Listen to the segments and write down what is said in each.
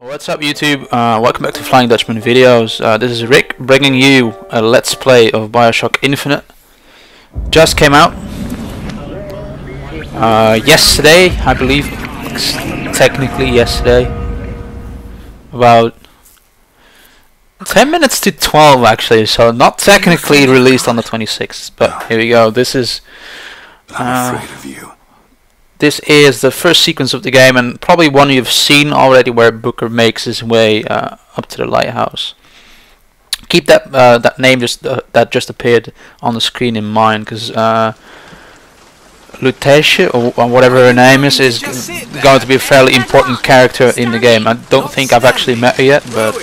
What's up YouTube, welcome back to Flying Dutchman Videos. This is Rick bringing you a let's play of BioShock Infinite. Just came out yesterday, I believe. Technically yesterday, about 10 minutes to 12 actually, so not technically released on the 26th, but here we go. This is This is the first sequence of the game, and probably one you've seen already, where Booker makes his way up to the lighthouse. Keep that that name that just appeared on the screen in mind, because Lutesh, or whatever her name is going to be a fairly important character in the game. I don't think I've actually met her yet, but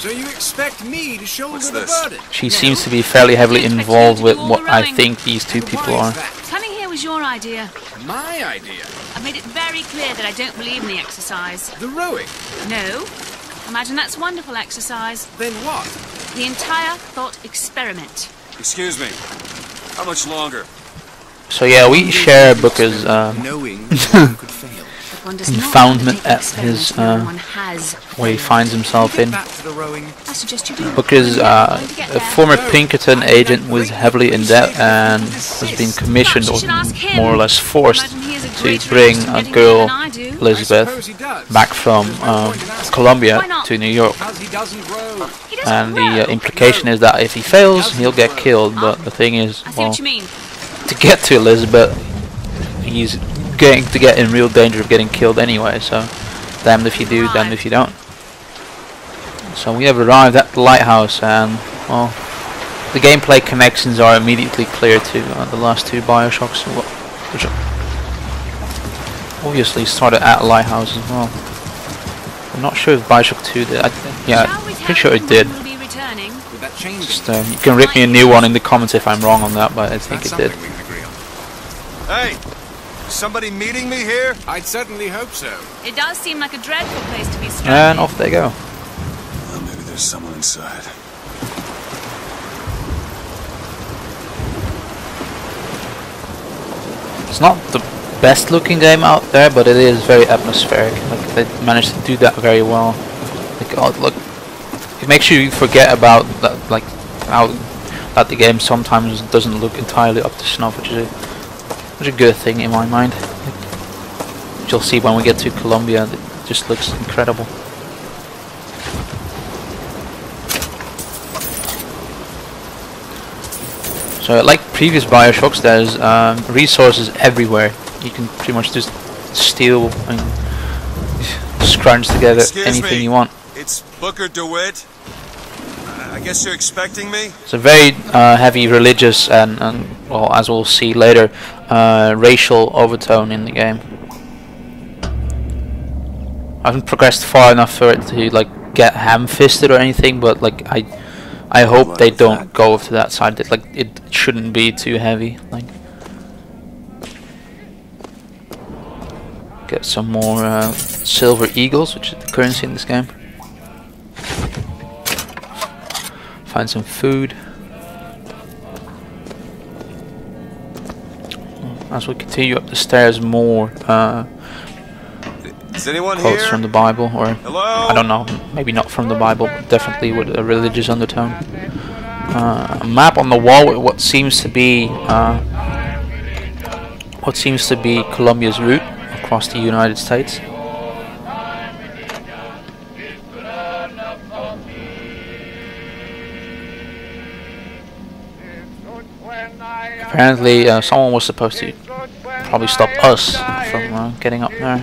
so you expect me to shoulder the burden? She seems to be fairly heavily involved with what I think these two people are. Coming here was your idea. My idea? I've made it very clear that I don't believe in the exercise. The rowing? No. Imagine that's wonderful exercise. Then what? The entire thought experiment. Excuse me. How much longer? So yeah, we share Booker's confoundment at his where he finds himself in. Because a former Pinkerton agent was heavily in debt and has been commissioned, or more or less forced, to bring a girl, Elizabeth, back from Columbia to New York. And the implication is that if he fails, he'll get killed. But the thing is, well, to get to Elizabeth, he's going to get in real danger of getting killed anyway, so damned if you do, damned if you don't. So we have arrived at the lighthouse, and well, the gameplay connections are immediately clear to the last two BioShocks, which obviously started at a lighthouse as well. I'm not sure if BioShock 2 did. Yeah, I'm pretty sure it did. Just, you can rip me a new one in the comments if I'm wrong on that, but I think it did. Hey! Somebody meeting me here? I'd certainly hope so. It does seem like a dreadful place to be stranded. And off they go. Well, maybe there's someone inside. It's not the best looking game out there, but it is very atmospheric. Like, they managed to do that very well. Like, oh, look, it makes you forget about that, like how that the game sometimes doesn't look entirely up to snuff, which is a good thing in my mind. You'll see when we get to Columbia, it just looks incredible. So like previous BioShocks, there's resources everywhere. You can pretty much just steal and scrunch together anything you want. It's Booker DeWitt. I guess you're expecting me? It's a very heavy religious and well, as we'll see later, racial overtone in the game. I haven't progressed far enough for it to like get ham-fisted or anything, but like I hope they don't go to that side. That, like, it shouldn't be too heavy. Like, get some more silver eagles, which is the currency in this game. Find some food. As we continue up the stairs, more quotes from the Bible, or I don't know, maybe not from the Bible, but definitely with a religious undertone. A map on the wall with what seems to be Columbia's route across the United States. Apparently, someone was supposed to probably stop us from getting up there.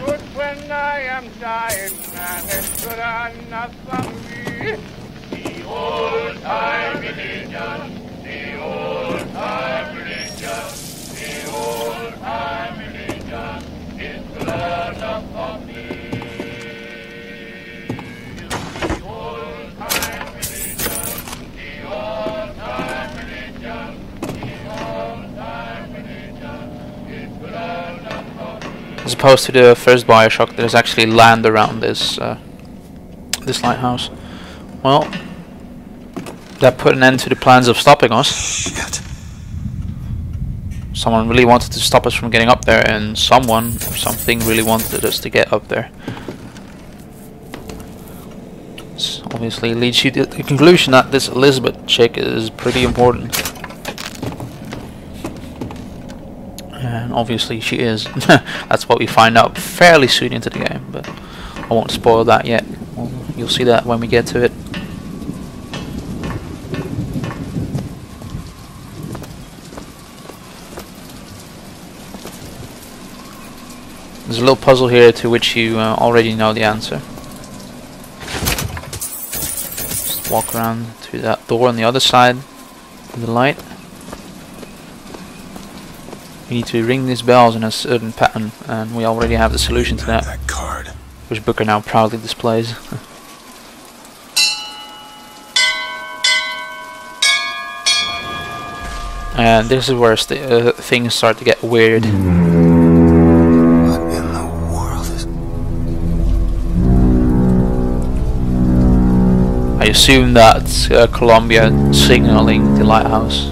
As opposed to the first BioShock, there's actually land around this this lighthouse. Well, that put an end to the plans of stopping us. Shit. Someone really wanted to stop us from getting up there, and someone or something really wanted us to get up there. This obviously leads you to the conclusion that this Elizabeth chick is pretty important. And obviously she is. That's what we find out fairly soon into the game, but I won't spoil that yet. You'll see that when we get to it. There's a little puzzle here to which you already know the answer. Just walk around to that door on the other side of the light. We need to ring these bells in a certain pattern, and we already have the solution to that card, which Booker now proudly displays. And this is where things start to get weird. I assume that's Columbia signaling the lighthouse.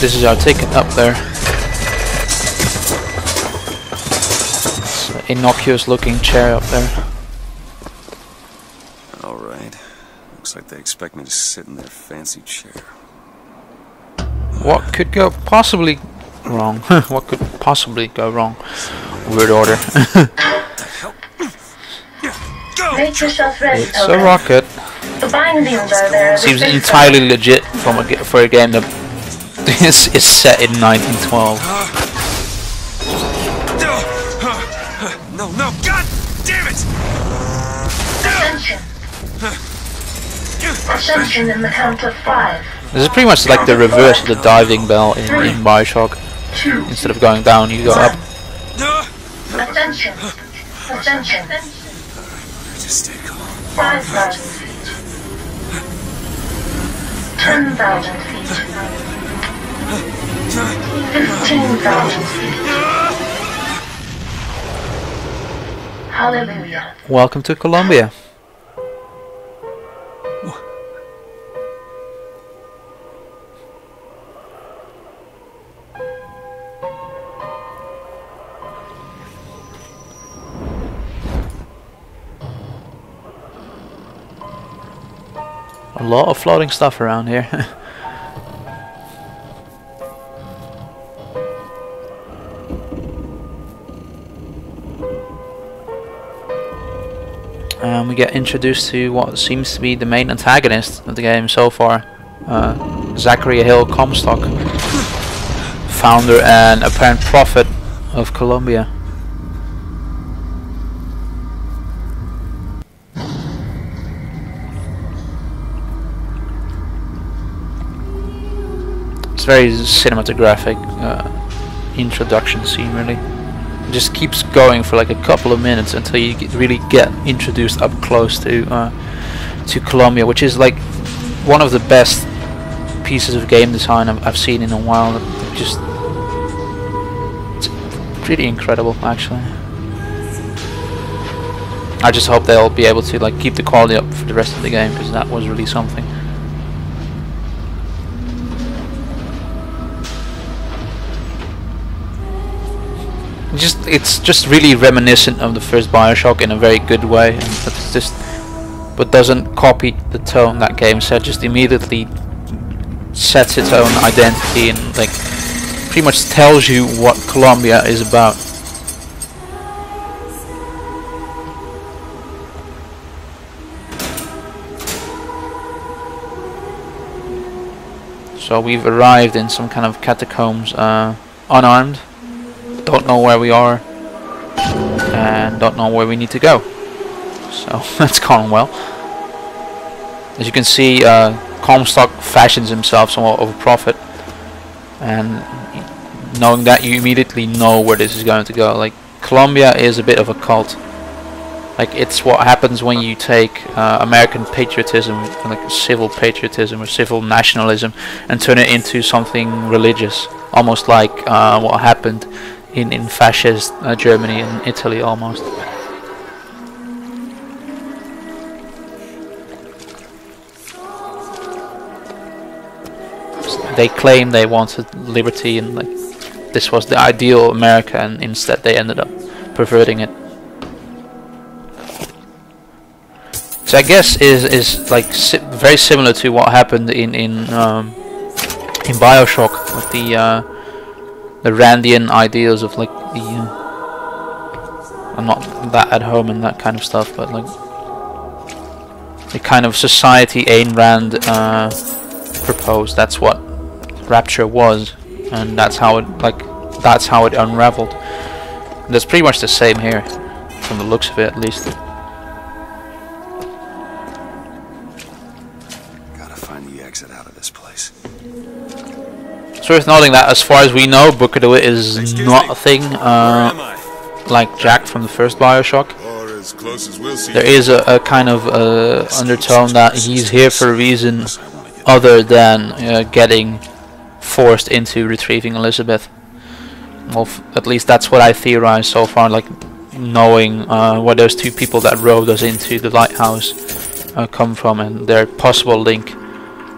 This is our ticket up there. It's an innocuous looking chair up there. Alright. Looks like they expect me to sit in their fancy chair. What could go possibly wrong? What could possibly go wrong? Weird order. Make yourself rest. It's a rocket. The bind beams are there. Seems entirely legit from for a game that this is set in 1912. No, no, God damn it! Ascension. Ascension in the count of 5. This is pretty much like the reverse of the diving bell in BioShock. Instead of going down, you go up. Ascension. Ascension. Just stay calm. 5,000 feet. 10,000 feet. 15,000 feet. Hallelujah. Welcome to Columbia. A lot of floating stuff around here. We get introduced to what seems to be the main antagonist of the game so far, Zachary Hill Comstock, founder and apparent prophet of Columbia. It's very cinematographic introduction scene, really. Just keeps going for like a couple of minutes until you really get introduced up close to Columbia, which is like one of the best pieces of game design I've seen in a while. Just it's pretty incredible, actually. I just hope they'll be able to like keep the quality up for the rest of the game, because that was really something. It's just really reminiscent of the first BioShock in a very good way, and it's just, but doesn't copy the tone that game set. Just immediately sets its own identity and like pretty much tells you what Columbia is about. So we've arrived in some kind of catacombs, unarmed. Don't know where we are and don't know where we need to go, so that's gone well. As you can see, Comstock fashions himself somewhat of a prophet, and knowing that, you immediately know where this is going to go. Like, Columbia is a bit of a cult. Like, it's what happens when you take American patriotism, like civil patriotism or civil nationalism, and turn it into something religious, almost like what happened in fascist Germany and Italy, almost. They claimed they wanted liberty, and like this was the ideal America, and instead they ended up perverting it. So I guess is like very similar to what happened in BioShock with the Randian ideals of like the I'm not that at home in that kind of stuff, but like the kind of society Ayn Rand proposed. That's what Rapture was, and that's how it unraveled. And that's pretty much the same here, from the looks of it, at least. It's worth noting that, as far as we know, Booker DeWitt is like Jack from the first BioShock. There is a kind of undertone that he's here for a reason other than getting forced into retrieving Elizabeth. Well, at least that's what I theorized so far. Like, knowing where those two people that rowed us into the lighthouse come from, and their possible link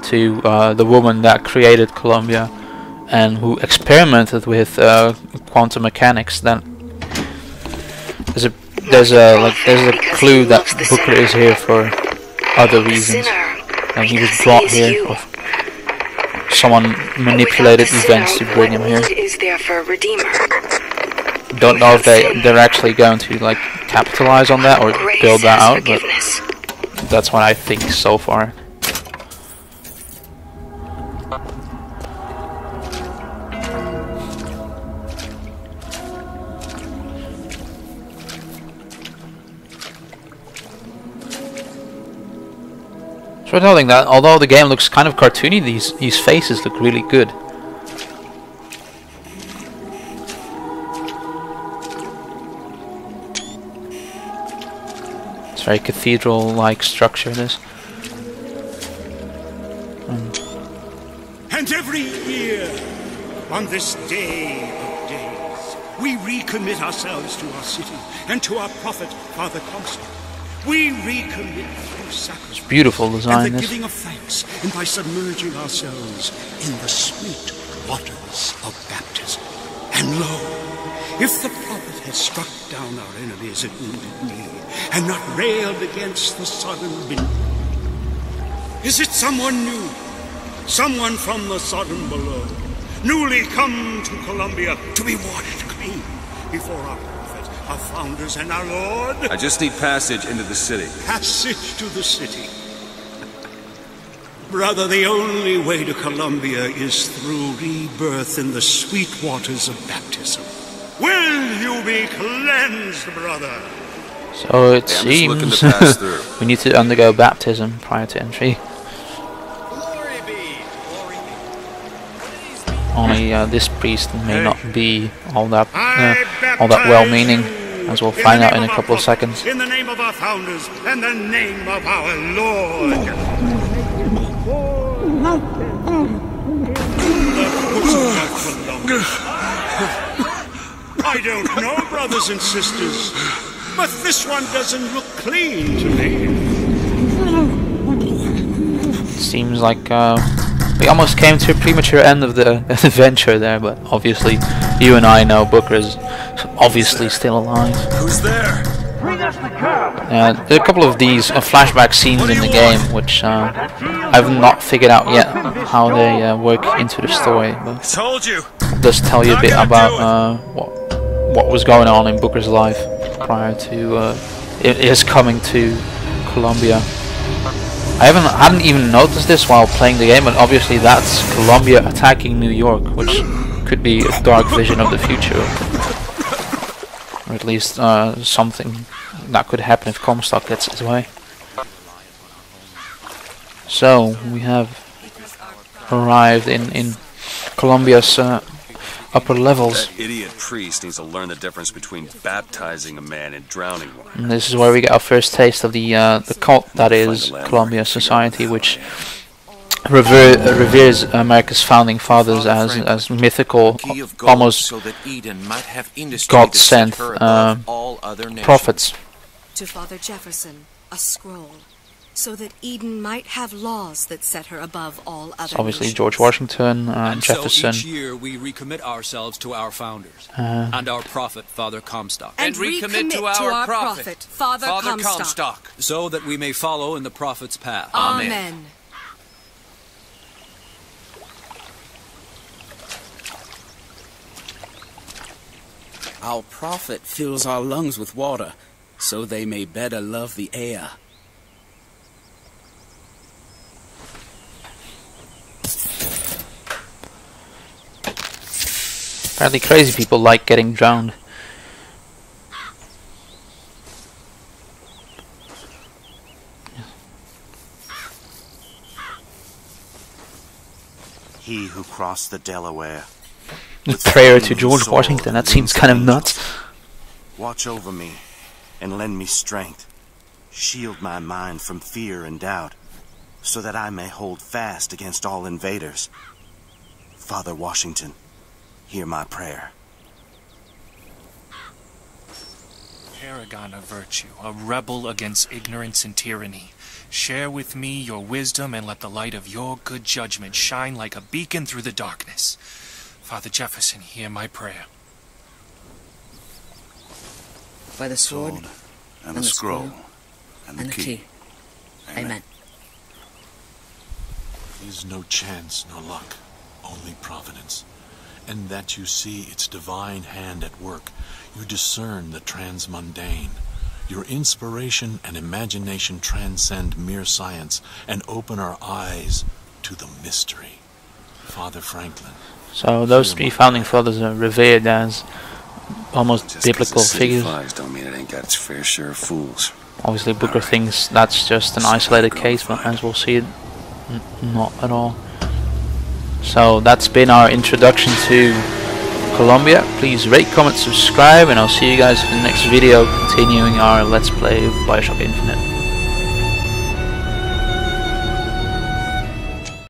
to the woman that created Columbia, and who experimented with quantum mechanics. Then there's a clue that Booker is here for other reasons, and he was brought here. Someone manipulated events to bring him here. Don't know if they're actually going to like capitalize on that or build that out, but that's what I think so far. So I'm noting that although the game looks kind of cartoony, these faces look really good. It's very cathedral-like structure, this. And every year, on this day of days, we recommit ourselves to our city and to our prophet, Father Comstock. We recommit through sacrifice, beautiful design, and the giving of thanks, and by submerging ourselves in the sweet waters of baptism. And lo, if the prophet had struck down our enemies at wounded knee, and not railed against the sodden wind, is it someone new, someone from the sodden below, newly come to Columbia to be washed clean before our our founders and our Lord? I just need passage into the city. Passage to the city. Brother, the only way to Columbia is through rebirth in the sweet waters of baptism. Will you be cleansed, brother? So it seems we need to undergo baptism prior to entry. Glory be. Glory be. Only this priest may not be all that well-meaning, as we'll find out in a couple of seconds. In the name of our founders and the name of our Lord. I don't know, brothers and sisters, but this one doesn't look clean to me. Seems like we almost came to a premature end of the adventure there, but obviously, you and I know Booker is obviously still alive. Who's there? Bring us the cab. There are a couple of these flashback scenes in the game, which I've not figured out yet how they work into the story. But told you. It does tell you a bit about what was going on in Booker's life prior to his coming to Columbia. I hadn't even noticed this while playing the game, but obviously that's Columbia attacking New York, which could be a dark vision of the future, or at least something that could happen if Comstock gets his way. So we have arrived in Columbia's upper levels. That idiot priest needs to learn the difference between baptizing a man and drowning one. And this is where we get our first taste of the cult that is Columbia Society, which reveres America's founding fathers as mythical, almost God-sent prophets. To Father Jefferson, a scroll, so that Eden might have laws that set her above all other. So obviously, George Washington, and Jefferson. So each year we recommit ourselves to our founders and our prophet, Father Comstock, and recommit to our prophet, Father Comstock, so that we may follow in the prophet's path. Amen. Our prophet fills our lungs with water, so they may better love the air. Apparently crazy people like getting drowned. He who crossed the Delaware. Prayer to George Washington, that seems kind of nuts. Watch over me and lend me strength. Shield my mind from fear and doubt, so that I may hold fast against all invaders. Father Washington, hear my prayer. Paragon of virtue, a rebel against ignorance and tyranny, share with me your wisdom and let the light of your good judgment shine like a beacon through the darkness. Father Jefferson, hear my prayer. By the sword, and the scroll, and the key. Amen. There's no chance, no luck, only providence. And that you see its divine hand at work. You discern the transmundane. Your inspiration and imagination transcend mere science and open our eyes to the mystery. Father Franklin. So those three founding fathers are revered as almost biblical figures. Don't mean it ain't got its fair share of fools. Obviously Booker thinks that's just an isolated case, but as we'll see, not at all. So that's been our introduction to Columbia. Please rate, comment, subscribe, and I'll see you guys in the next video continuing our Let's Play of BioShock Infinite.